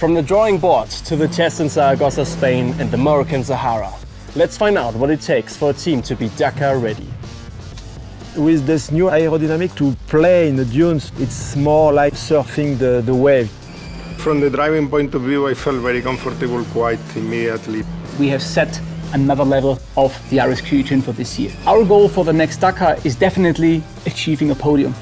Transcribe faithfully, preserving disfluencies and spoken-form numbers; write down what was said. From the drawing board to the test in Zaragoza, Spain and the Moroccan Sahara, let's find out what it takes for a team to be Dakar ready. With this new aerodynamic to play in the dunes, it's more like surfing the, the wave. From the driving point of view, I felt very comfortable quite immediately. We have set another level of the R S Q tune for this year. Our goal for the next Dakar is definitely achieving a podium.